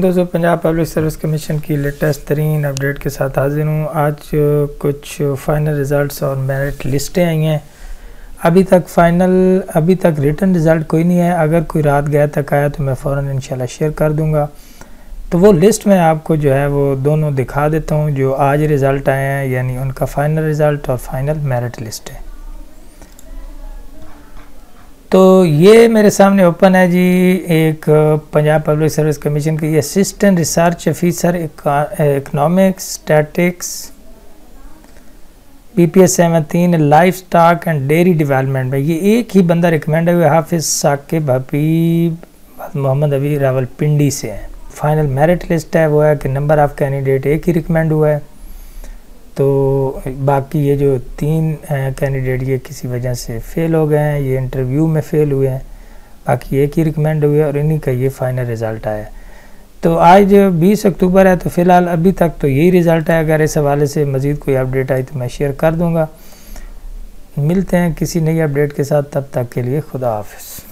दोस्तों Punjab public service commission की latest तरीन अपडेट के साथ हाजिर हूँ। आज कुछ फ़ाइनल रिज़ल्ट्स और मेरिट लिस्टें आई हैं। अभी तक रिटन रिज़ल्ट कोई नहीं है। अगर कोई रात गया तक आया तो मैं फ़ौरन इंशाल्लाह शेयर कर दूँगा। तो वो लिस्ट मैं आपको जो है वो दोनों दिखा देता हूँ, जो आज रिज़ल्ट आए हैं, यानी उनका फ़ाइनल रिज़ल्ट और फ़ाइनल मेरिट लिस्ट है। तो ये मेरे सामने ओपन है जी, एक पंजाब पब्लिक सर्विस कमीशन की assistant research officer economics statics BPS 17 life stock and dairy development में ये एक ही बंदा रिकमेंड हुआ, हाफिज भबी मोहम्मद अबी रावल पिंडी से है। फाइनल मेरिट लिस्ट है वो है कि नंबर ऑफ़ कैंडिडेट एक ही रिकमेंड हुआ है, तो बाकी ये जो तीन कैंडिडेट ये किसी वजह से फ़ेल हो गए हैं, ये इंटरव्यू में फ़ेल हुए हैं, बाकी एक ही रिकमेंड हुए और इन्हीं का ये फ़ाइनल रिज़ल्ट आया। तो आज 20 अक्टूबर है, तो फ़िलहाल अभी तक तो यही रिज़ल्ट है। अगर इस हवाले से मज़ीद कोई अपडेट आई तो मैं शेयर कर दूँगा। मिलते हैं किसी नई अपडेट के साथ, तब तक के लिए खुदा हाफिज़।